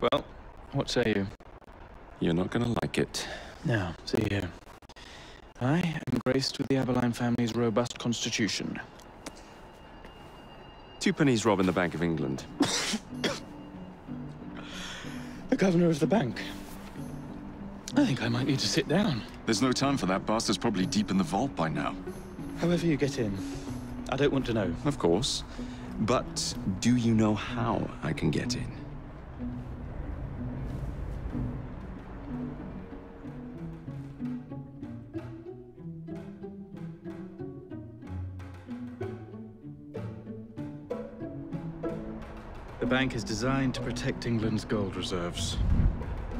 Well, what say you? You're not going to like it. Now, see here. I am graced with the Aberline family's robust constitution. Twopenny's robbing the Bank of England. The governor of the bank. I think I might need to sit down. There's no time for that. Bastard's probably deep in the vault by now. However you get in, I don't want to know. Of course. But do you know how I can get in? The bank is designed to protect England's gold reserves.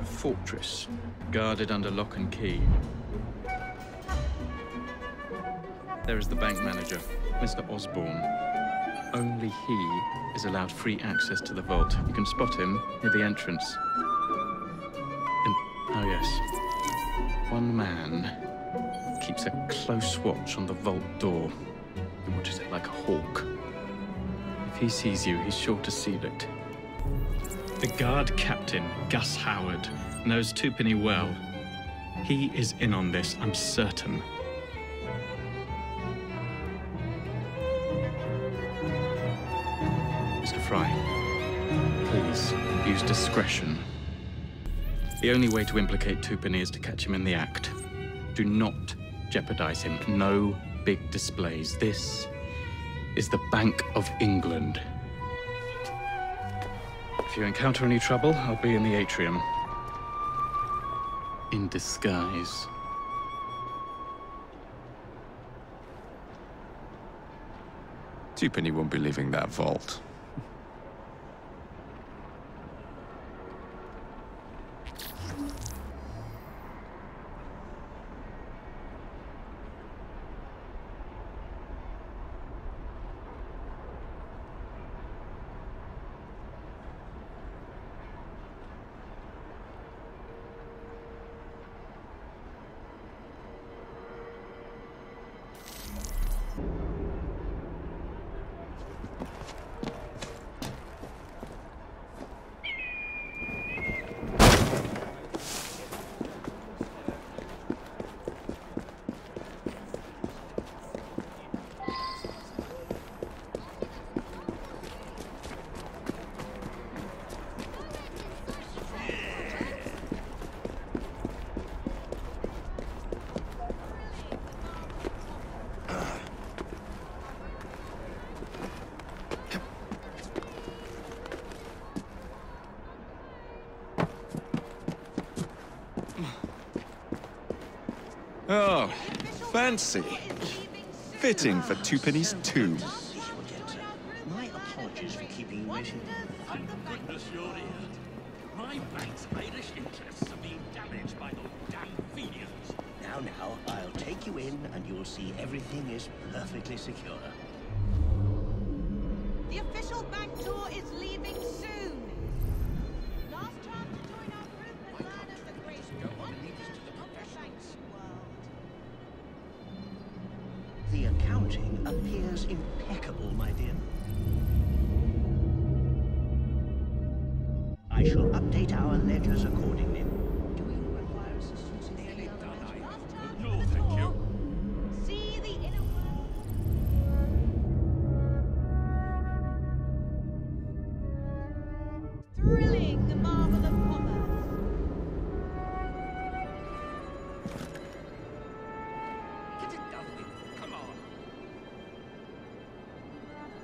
A fortress, guarded under lock and key. There is the bank manager, Mr. Osborne. Only he is allowed free access to the vault. You can spot him near the entrance. And, oh yes, one man keeps a close watch on the vault door. He watches it like a hawk. If he sees you, he's sure to seal it. The guard captain, Gus Howard, knows Twopenny well. He is in on this, I'm certain. Mr. Fry, please use discretion. The only way to implicate Twopenny is to catch him in the act. Do not jeopardize him. No big displays. This is the Bank of England. If you encounter any trouble, I'll be in the atrium. In disguise. Twopenny won't be leaving that vault. Oh, fancy. Fitting for Twopenny's tomb. My apologies for keeping you waiting. Thank goodness you're here. My bank's Irish interests are being damaged by those damn Fenians. Now, I'll take you in and you'll see everything is perfectly secure. The official bank tour is leaving soon. Last chance to join our group and learn of the grace to The accounting appears impeccable, my dear. I shall update our ledgers accordingly. Do you require assistance in any other matter? No, thank you. See the inner world. Thrilling, the marvel of commerce.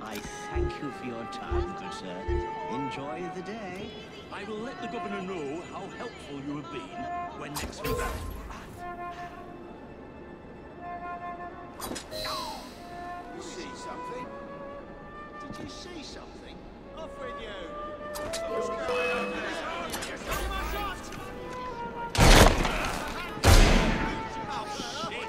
I thank you for your time, good sir. Enjoy the day. I will let the governor know how helpful you have been when next we back. You see something? Did you see something? Off with you! What's going on there? Give him a shot! Oh, shit!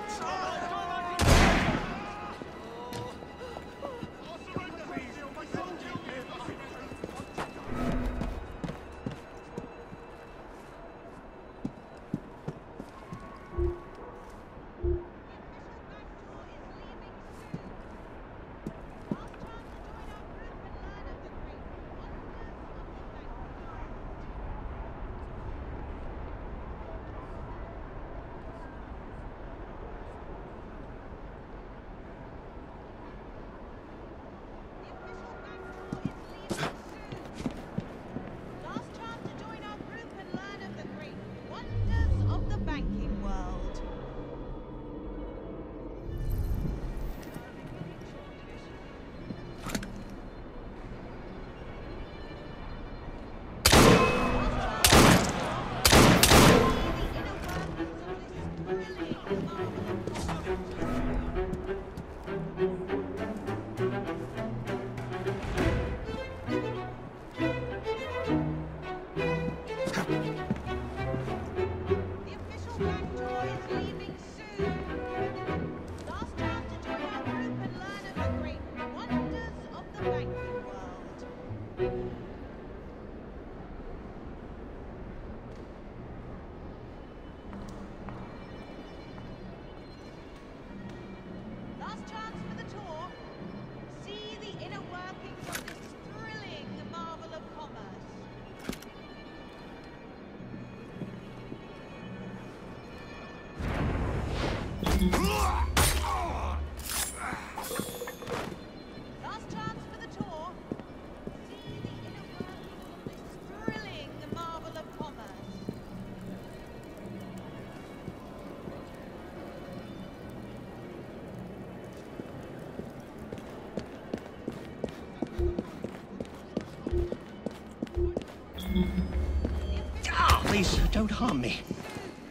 Please, don't harm me.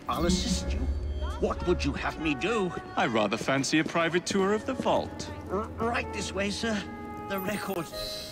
I'll assist you. What would you have me do? I rather fancy a private tour of the vault. Right this way, sir. The records...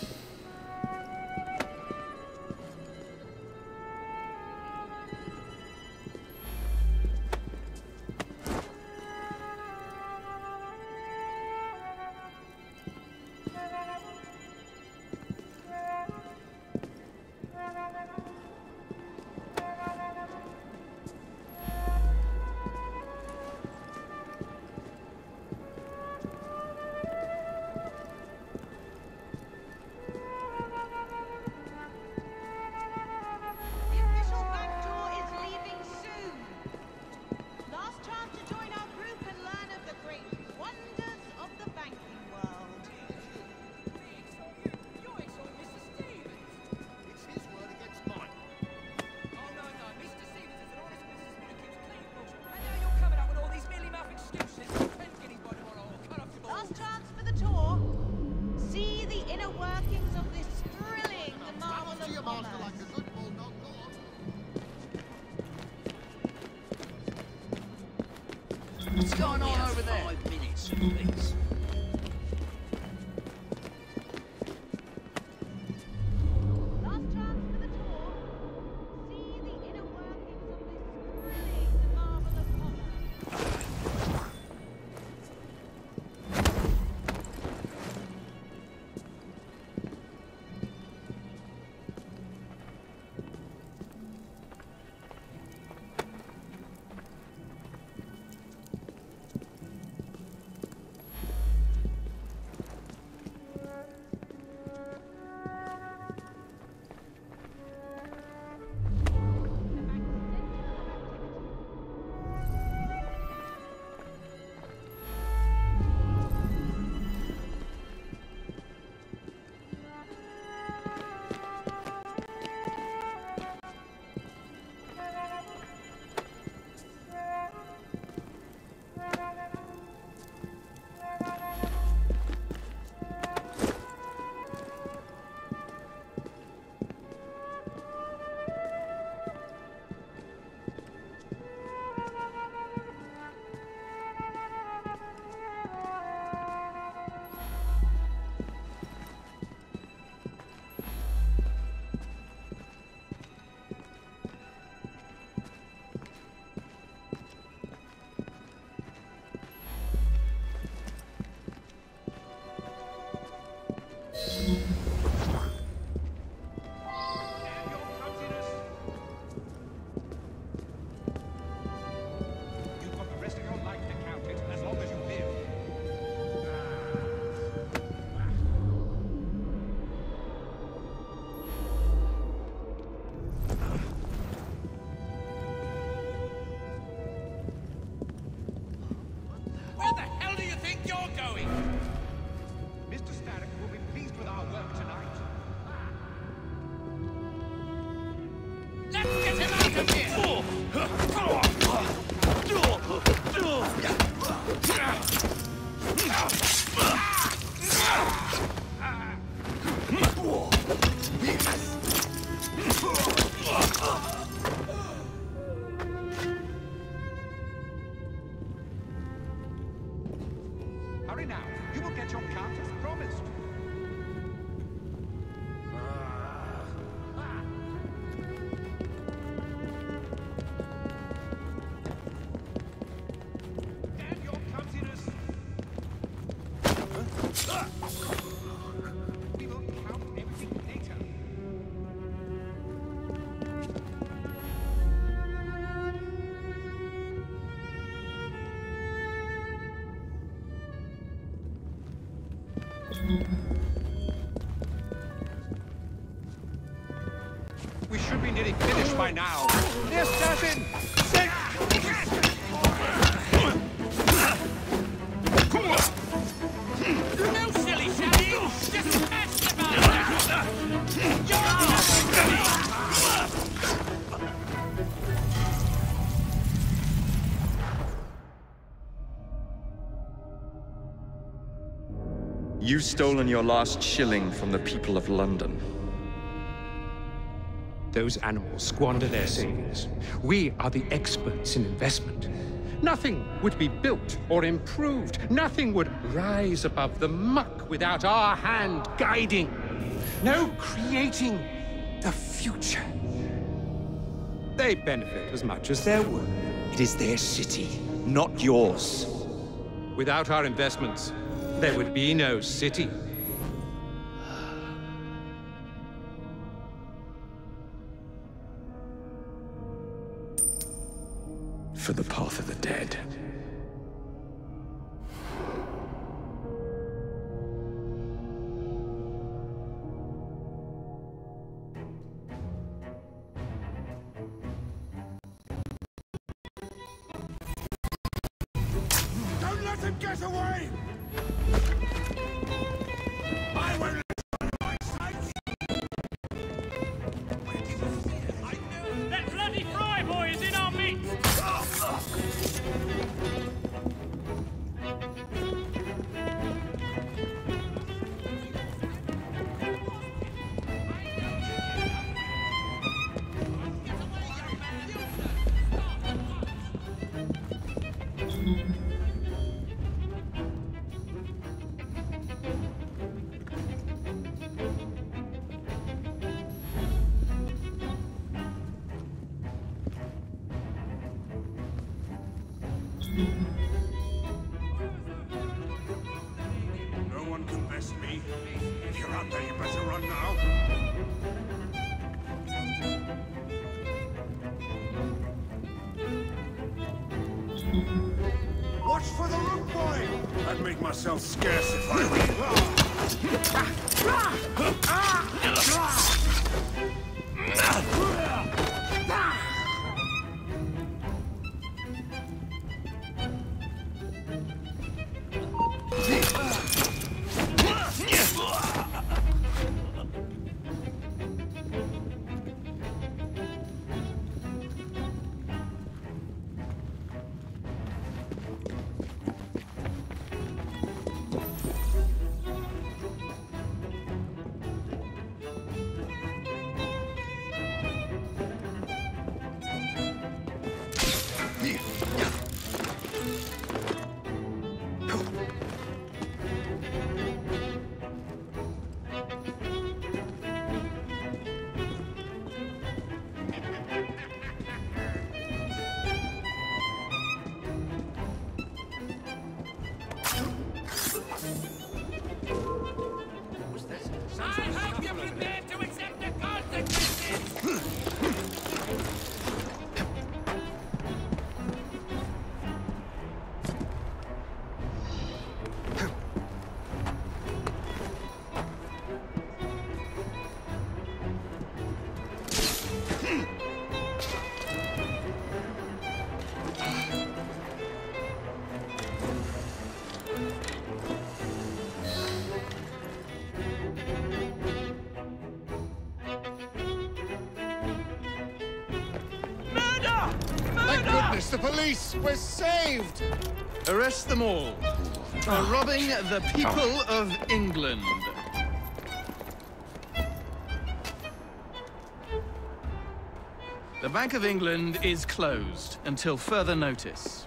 We should be nearly finished by now. Yes, Captain! You've stolen your last shilling from the people of London. Those animals squander their savings. We are the experts in investment. Nothing would be built or improved. Nothing would rise above the muck without our hand guiding. No creating the future. They benefit as much as their work. It is their city, not yours. Without our investments, there would be no city. For the path of the dead. Don't let him get away! I won't let you on my sights! Where did you see it? I know! That bloody fry boy is in our meat! Watch for the root boy! I'd make myself scarce if I The police! We're saved! Arrest them all for robbing the people of England. The Bank of England is closed until further notice.